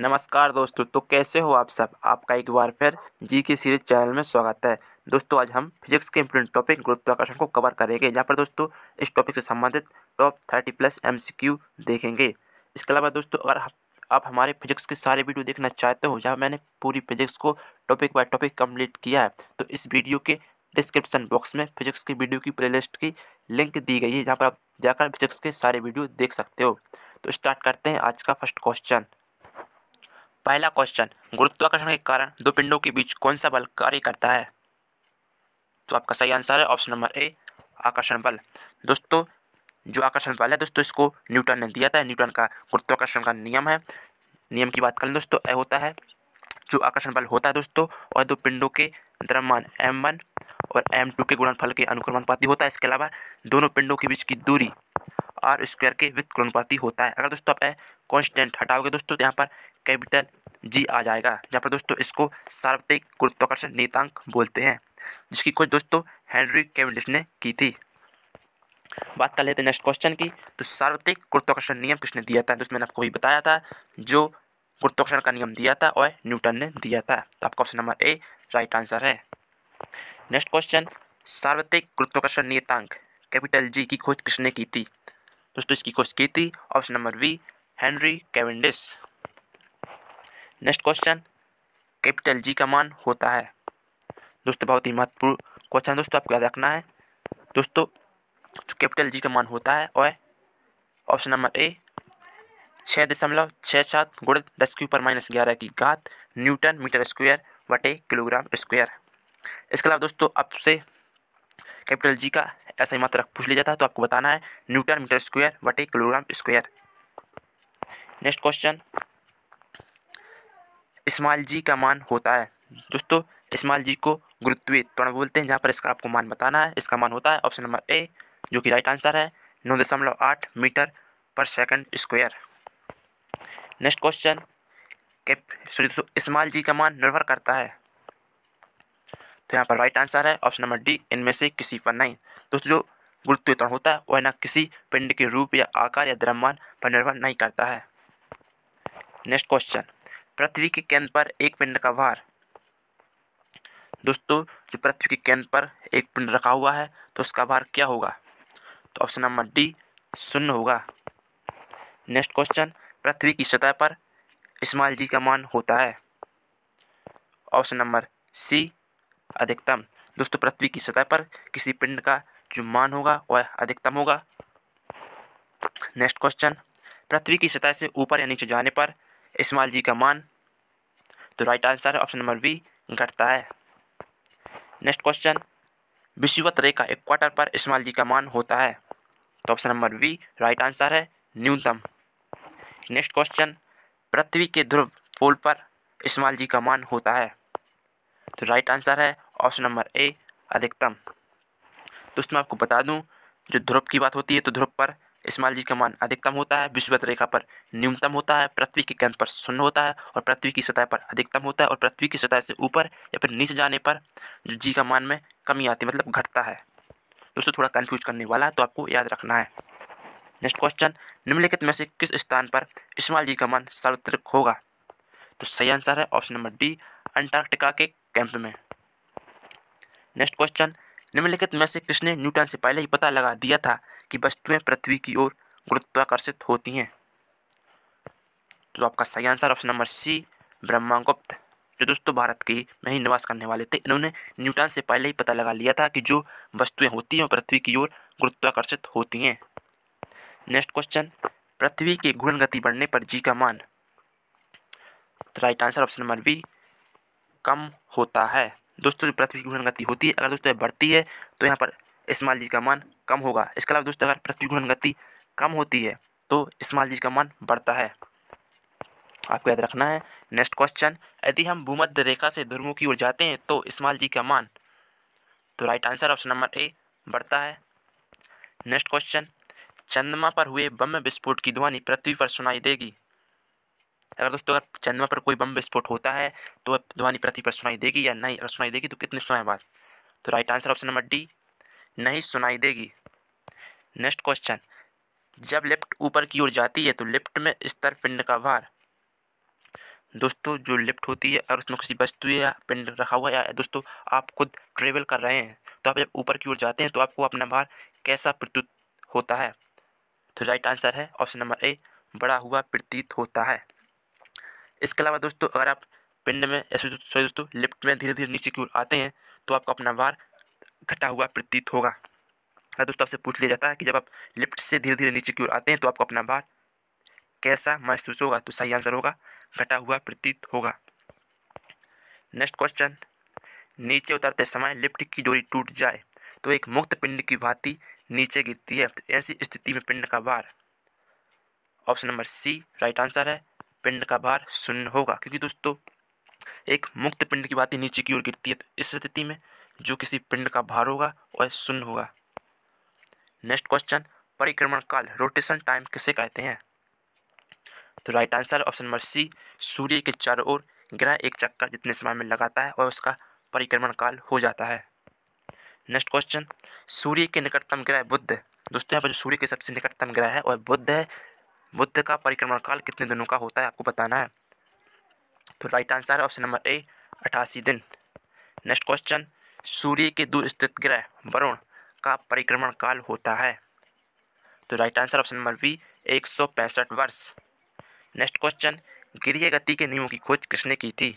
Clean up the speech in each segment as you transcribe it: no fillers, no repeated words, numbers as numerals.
नमस्कार दोस्तों, तो कैसे हो आप सब। आपका एक बार फिर जी की सीरीज चैनल में स्वागत है। दोस्तों आज हम फिजिक्स के इंपॉर्टेंट टॉपिक गुरुत्वाकर्षण को कवर करेंगे, जहां पर दोस्तों इस टॉपिक से संबंधित टॉप 30+ MCQ देखेंगे। इसके अलावा दोस्तों अगर आप हमारे फिजिक्स के सारे वीडियो देखना चाहते हो, जहाँ मैंने पूरी फिजिक्स को टॉपिक बाय टॉपिक कम्प्लीट किया है, तो इस वीडियो के डिस्क्रिप्शन बॉक्स में फिजिक्स की वीडियो की प्लेलिस्ट की लिंक दी गई है, जहाँ पर आप जाकर फिजिक्स के सारे वीडियो देख सकते हो। तो स्टार्ट करते हैं आज का फर्स्ट क्वेश्चन। पहला क्वेश्चन, गुरुत्वाकर्षण के कारण दो पिंडों के बीच कौन सा बल कार्य करता है। तो आपका सही आंसर है ऑप्शन नंबर ए, आकर्षण बल। दोस्तों जो आकर्षण बल है दोस्तों इसको न्यूटन ने दिया था। न्यूटन का गुरुत्वाकर्षण का नियम है, नियम की बात करें दोस्तों ए होता है जो आकर्षण बल होता है दोस्तों, और दो पिंडों के द्रव्यमान m1 और m2 के गुणनफल के अनुक्रमानुपाती होता है। इसके अलावा दोनों पिंडों के बीच की दूरी r² के व्युत्क्रमानुपाती होता है। अगर दोस्तों आप कांस्टेंट हटाओगे दोस्तों तो यहाँ पर कैपिटल G आ जाएगा, जहाँ पर दोस्तों इसको सार्वत्रिक गुरुत्वाकर्षण नियतांक बोलते हैं, जिसकी खोज दोस्तों हेनरी कैवेंडिश ने की थी। बात कर लेते हैं नेक्स्ट क्वेश्चन की। तो सार्वत्रिक गुरुत्वाकर्षण नियम किसने दिया था। दोस्तों मैंने आपको भी बताया था जो गुरुत्वाकर्षण का नियम दिया था और न्यूटन ने दिया था। तो आपका option number A right answer है। नेक्स्ट क्वेश्चन, सार्वत्रिक गुरुत्वाकर्षण नियतांक कैपिटल G की खोज किसने की थी। दोस्तों इसकी खोज की थी option number we, Henry Cavendish. Next question, capital G का मान होता है। दोस्तों बहुत ही महत्वपूर्ण क्वेश्चन दोस्तों, आपको याद रखना है। दोस्तों जो कैपिटल G का मान होता है और ऑप्शन नंबर ए 6.67 गुणित 10⁻¹⁻⁹ की घात न्यूटन मीटर स्क्वायर बटे किलोग्राम स्क्वायर। इसके अलावा दोस्तों आपसे कैपिटल G का ऐसा ही मात्रक पूछ लिया जाता है, तो आपको बताना है न्यूटन मीटर स्क्वायर बटे kilogram square. Next question, small G का मान होता है। दोस्तों स्मॉल जी को गुरुत्वीय त्वरण बोलते हैं, जहाँ पर इसका आपको मान बताना है। इसका मान होता है ऑप्शन नंबर ए, जो कि राइट आंसर है, 9.8 मीटर पर second square. Next question, small G का मान निर्भर करता है। तो यहाँ पर राइट आंसर है ऑप्शन नंबर डी, इनमें से किसी पर नहीं। दोस्तों जो गुरुत्वीय त्वरण होता है वह ना किसी पिंड के रूप या आकार या द्रव्यमान पर निर्भर नहीं करता है। नेक्स्ट क्वेश्चन, पृथ्वी के केंद्र पर एक पिंड का भार। दोस्तों जो पृथ्वी के केंद्र पर एक पिंड रखा हुआ है तो उसका भार क्या होगा। तो ऑप्शन नंबर डी 0 होगा। नेक्स्ट क्वेश्चन, पृथ्वी की सतह पर स्मॉल जी का मान होता है। ऑप्शन नंबर सी, अधिकतम। दोस्तों पृथ्वी की सतह पर किसी पिंड का जो मान होगा वह अधिकतम होगा। नेक्स्ट क्वेश्चन, पृथ्वी की सतह से ऊपर या नीचे जाने पर स्मॉल जी का मान। तो राइट आंसर है ऑप्शन नंबर बी, घटता है। नेक्स्ट क्वेश्चन, विषुवत रेखा इक्वाटर पर स्मॉल जी का मान होता है। तो option number B right answer है, न्यूनतम। नेक्स्ट क्वेश्चन, पृथ्वी के ध्रुव पोल पर स्मॉल जी का मान होता है। तो राइट आंसर है ऑप्शन नंबर ए, अधिकतम। दोस्तों मैं आपको बता दूं जो ध्रुव की बात होती है तो ध्रुव पर स्मॉल जी का मान अधिकतम होता है, विषुवत रेखा पर न्यूनतम होता है, पृथ्वी के केंद्र पर 0 होता है और पृथ्वी की सतह पर अधिकतम होता है, और पृथ्वी की सतह से ऊपर या फिर नीचे जाने पर जो जी का मान में कमी आती है, मतलब घटता है। दोस्तों थोड़ा कंफ्यूज करने वाला है, तो आपको याद रखना है। नेक्स्ट क्वेश्चन, निम्नलिखित में से किस स्थान पर स्मॉल जी का मान सार्वत्रिक होगा। तो सही आंसर है ऑप्शन नंबर डी, अंटार्कटिका के कैंप में। नेक्स्ट क्वेश्चन, निम्नलिखित में से किसने न्यूटन से पहले ही पता लगा दिया था कि वस्तुएं पृथ्वी की ओर गुरुत्वाकर्षित होती हैं। तो आपका सही answer option number C, Brahmagupta, जो दोस्तों भारत के में ही निवास करने वाले थे। इन्होंने न्यूटन से पहले ही पता लगा लिया था कि जो वस्तुएं होती हैं पृथ्वी की ओर गुरुत्वाकर्षित होती हैं। नेक्स्ट क्वेश्चन, पृथ्वी की घूर्णन गति बढ़ने पर जी का मान। तो right answer option number B, कम होता है। दोस्तों जो पृथ्वी की घूर्णन गति होती है अगर दोस्तों बढ़ती है तो यहाँ पर स्मॉल जी का मान कम होगा। इसके अलावा दोस्तों अगर पृथ्वी की घूर्णन गति कम होती है तो स्मॉल जी का मान बढ़ता है, आपको याद रखना है। नेक्स्ट क्वेश्चन, यदि हम भूमध्य रेखा से ध्रुवों की ओर जाते हैं तो स्मॉल जी का मान। तो right answer option number A, बढ़ता है। नेक्स्ट क्वेश्चन, चंद्रमा पर हुए बम विस्फोट की ध्वनि पृथ्वी पर सुनाई देगी। अगर दोस्तों अगर चंद्रमा पर कोई बम विस्फोट होता है तो वह ध्वनि पृथ्वी पर सुनाई देगी या नहीं, अगर सुनाई देगी तो कितने समय बाद। तो right answer option number D, नहीं सुनाई देगी। नेक्स्ट क्वेश्चन, जब लिफ्ट ऊपर की ओर जाती है तो लिफ्ट में स्तर पिंड का भार। दोस्तों जो लेफ्ट होती है और उसमें किसी वस्तु या पेन रखा हुआ है, दोस्तों आप खुद ट्रेवल कर रहे हैं तो आप जब ऊपर की ओर जाते हैं तो आपको अपना भार कैसा प्रतीत होता है। तो राइट आंसर है ऑप्शन नंबर ए, बड़ा हुआ प्रतीत होता है। इसके अलावा दोस्तों अगर आप पिंड में लिफ्ट में धीरे धीरे नीचे की ओर आते हैं तो आपका अपना भार घटा हुआ प्रतीत होगा। अगर दोस्तों आपसे पूछ लिया जाता है कि जब आप लिफ्ट से धीरे धीरे नीचे की ओर आते हैं तो आपका अपना भार कैसा महसूस होगा, तो सही आंसर होगा घटा हुआ प्रतीत होगा। नेक्स्ट क्वेश्चन, नीचे उतरते समय लिफ्ट की डोरी टूट जाए तो एक मुक्त पिंड की भांति नीचे गिरती है, तो ऐसी स्थिति में पिंड का भार, option number C right answer है, पिंड का भार शून्य होगा। क्योंकि दोस्तों एक मुक्त पिंड की भांति नीचे की ओर गिरती है, तो इस स्थिति में जो किसी पिंड का भार होगा वह शून्य होगा। नेक्स्ट क्वेश्चन, परिक्रमण काल रोटेशन टाइम किसे कहते हैं, तो right answer option number C, सूर्य के चारों ओर ग्रह एक चक्कर जितने समय में लगाता है और उसका परिक्रमण काल हो जाता है। नेक्स्ट क्वेश्चन, सूर्य के निकटतम ग्रह बुध, दोस्तों यहाँ पर जो सूर्य के सबसे निकटतम ग्रह है वह बुध है, बुध का परिक्रमण काल कितने दिनों का होता है आपको बताना है। तो राइट आंसर है ऑप्शन नंबर ए, 88 दिन। नेक्स्ट क्वेश्चन, सूर्य के दूर स्थित ग्रह वरुण का परिक्रमण काल होता है, तो right answer option number B, 165 वर्ष। नेक्स्ट क्वेश्चन, गीरीय गति के नियमों की खोज किसने की थी,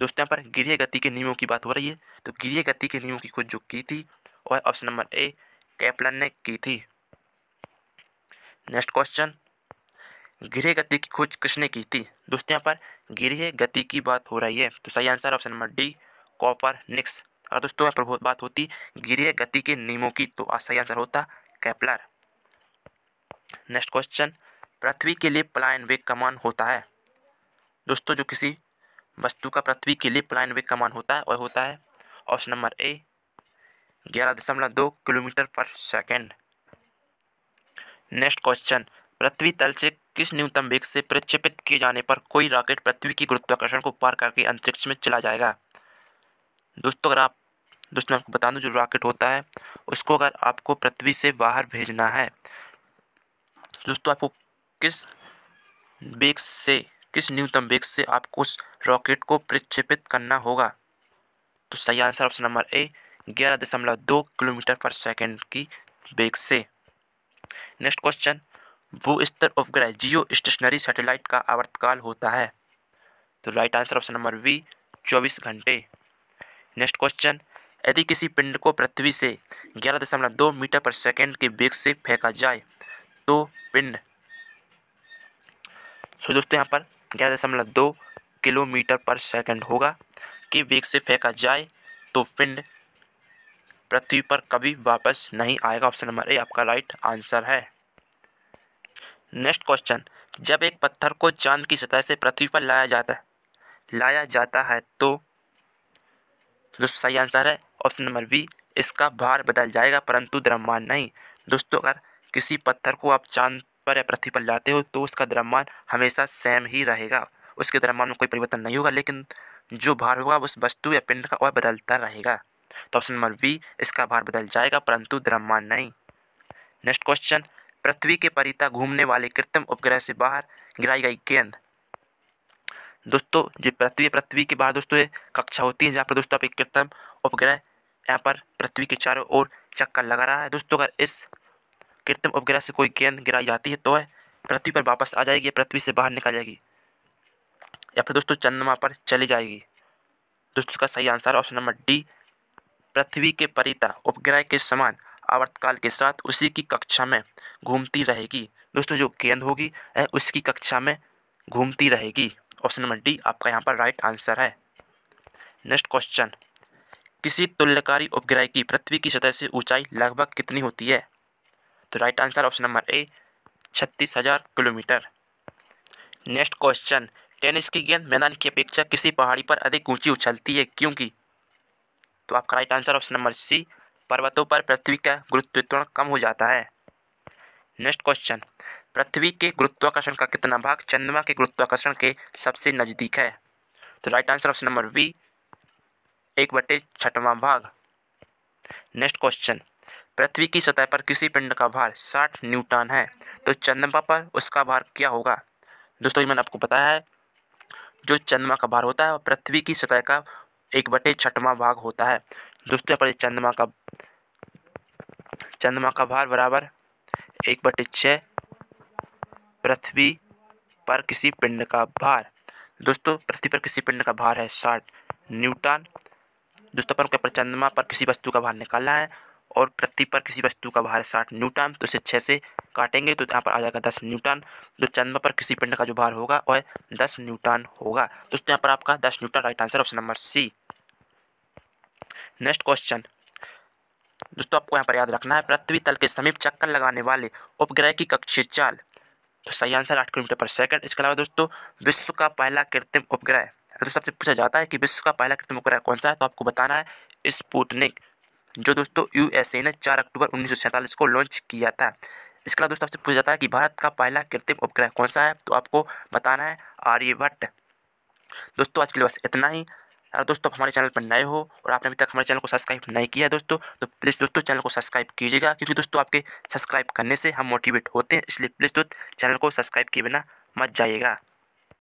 दोस्तों यहाँ पर गीरीय गति के नियमों की बात हो रही है, तो गीरीय गति के नियमों की खोज जो की थी वह ऑप्शन नंबर ए, केपलर ने की थी। नेक्स्ट क्वेश्चन, गीरीय गति की खोज किसने की थी, दोस्तों यहाँ पर गीरीय गति की बात हो रही है, तो सही answer option number D, Copernicus. और दोस्तों यहाँ पर बात होती गीरीय गति के नियमों की, तो सही आंसर होता केपलर। नेक्स्ट क्वेश्चन, पृथ्वी के लिए पलायन वेग का मान होता है, दोस्तों जो किसी वस्तु का पृथ्वी के लिए पलायन वेग का मान होता है वह होता है ऑप्शन नंबर ए, 11.2 किलोमीटर पर सेकेंड। नेक्स्ट क्वेश्चन, पृथ्वी तल से किस न्यूनतम वेग से प्रक्षेपित किए जाने पर कोई रॉकेट पृथ्वी की गुरुत्वाकर्षण को पार करके अंतरिक्ष में चला जाएगा, दोस्तों अगर आप दोस्तों आपको बता दूँ जो रॉकेट होता है उसको अगर आपको पृथ्वी से बाहर भेजना है, दोस्तों आपको किस न्यूनतम वेग से आपको उस रॉकेट को प्रक्षेपित करना होगा, तो सही answer option number A, 11.2 kilometre पर सेकेंड की वेग से। नेक्स्ट क्वेश्चन, भूस्तर उपग्रह जियो स्टेशनरी सैटेलाइट का आवर्तकाल होता है, तो right answer option number B, 24 घंटे। नेक्स्ट क्वेश्चन, यदि किसी पिंड को पृथ्वी से 11.2 मीटर पर सेकेंड के वेग से फेंका जाए तो पिंड, तो दोस्तों यहाँ पर 11.2 किलोमीटर पर सेकेंड होगा कि वेग से फेंका जाए तो पिंड पृथ्वी पर कभी वापस नहीं आएगा, ऑप्शन नंबर ए आपका राइट आंसर है। नेक्स्ट क्वेश्चन, जब एक पत्थर को चांद की सतह से पृथ्वी पर लाया जाता है तो दोस्तों सही आंसर है ऑप्शन नंबर बी, इसका भार बदल जाएगा परंतु द्रव्यमान नहीं। दोस्तों अगर किसी पत्थर को आप चांद पर या पृथ्वी पर लाते हो तो उसका द्रव्यमान हमेशा सेम ही रहेगा, उसके द्रव्यमान में कोई परिवर्तन नहीं होगा, लेकिन जो भार होगा उस वस्तु या पिंड का वह बदलता रहेगा। तो ऑप्शन नंबर बी, इसका भार बदल जाएगा परंतु द्रव्यमान नहीं। नेक्स्ट क्वेश्चन, पृथ्वी के परितः घूमने वाले कृत्रिम उपग्रह से बाहर गिराई गई गेंद, दोस्तों जो पृथ्वी के बाहर दोस्तों ये कक्षा होती है जहाँ पर दोस्तों आप एक कृत्रिम उपग्रह यहाँ पर पृथ्वी के चारों ओर चक्कर लगा रहा है, दोस्तों अगर इस कृत्रिम उपग्रह से कोई गेंद गिराई जाती है तो वह पृथ्वी पर वापस आ जाएगी या पृथ्वी से बाहर निकल जाएगी या फिर दोस्तों चंद्रमा पर चली जाएगी। दोस्तों इसका सही आंसर ऑप्शन नंबर डी, पृथ्वी के परितः उपग्रह के समान आवर्तकाल के साथ उसी की कक्षा में घूमती रहेगी, दोस्तों जो गेंद होगी वह उसकी कक्षा में घूमती रहेगी, ऑप्शन नंबर डी आपका यहाँ पर राइट आंसर है। नेक्स्ट क्वेश्चन, किसी तुल्यकारी उपग्रह की पृथ्वी की सतह से ऊंचाई लगभग कितनी होती है, तो right answer option number A, 36,000 kilometre. Next question, tennis की गेंद मैदान की अपेक्षा किसी पहाड़ी पर अधिक ऊंची उछलती है क्योंकि, तो आपका right answer option number C, पर्वतों पर पृथ्वी का गुरुत्वाकर्षण कम हो जाता है। नेक्स्ट क्वेश्चन, पृथ्वी के गुरुत्वाकर्षण का कितना भाग चंद्रमा के गुरुत्वाकर्षण के सबसे नज़दीक है, तो right answer option number B, 1/6वां भाग। नेक्स्ट क्वेश्चन, पृथ्वी की सतह पर किसी पिंड का भार 60 न्यूटन है तो चंद्रमा पर उसका भार क्या होगा, दोस्तों ये मैंने आपको बताया है जो चंद्रमा का भार होता है और पृथ्वी की सतह का 1/6वां भाग होता है। दोस्तों पर चंद्रमा का भार बराबर 1/6 पृथ्वी पर किसी पिंड का भार। दोस्तों पृथ्वी पर किसी पिंड का भार है 60 न्यूटन। दोस्तों पर चंद्रमा पर किसी वस्तु का भार निकालना है और पृथ्वी पर किसी वस्तु का भार 60 न्यूटन, तो इसे 6 से काटेंगे तो यहाँ पर आ जाएगा 10 न्यूटन। तो चंद्रमा पर किसी पिंड का जो भार होगा वह 10 न्यूटन होगा। दोस्तों यहाँ पर आपका 10 newton right answer option number C. Next question दोस्तों आपको यहाँ पर याद रखना है, पृथ्वी तल के समीप चक्कर लगाने वाले उपग्रह की कक्षीय चाल, तो सही आंसर 8 किलोमीटर/सेकंड। इसके अलावा दोस्तों विश्व का पहला कृत्रिम उपग्रह, अगर सबसे पूछा जाता है कि विश्व का पहला कृत्रिम उपग्रह कौन सा है तो आपको बताना है स्पुतनिक, जो दोस्तों यूएसए ने 4 अक्टूबर 1947 को लॉन्च किया था। इसके अलावा दोस्तों आपसे पूछा जाता है कि भारत का पहला कृत्रिम उपग्रह कौन सा है तो आपको बताना है आर्यभट्ट। दोस्तों आज के लिए बस इतना ही। अगर दोस्तों आप हमारे चैनल पर नए हो और आपने अभी तक हमारे चैनल को सब्सक्राइब नहीं किया है दोस्तों, तो प्लीज़ दोस्तों चैनल को सब्सक्राइब कीजिएगा, क्योंकि दोस्तों आपके सब्सक्राइब करने से हम मोटिवेट होते हैं, इसलिए प्लीज़ दोस्तों चैनल को सब्सक्राइब किए बिना मत जाइएगा।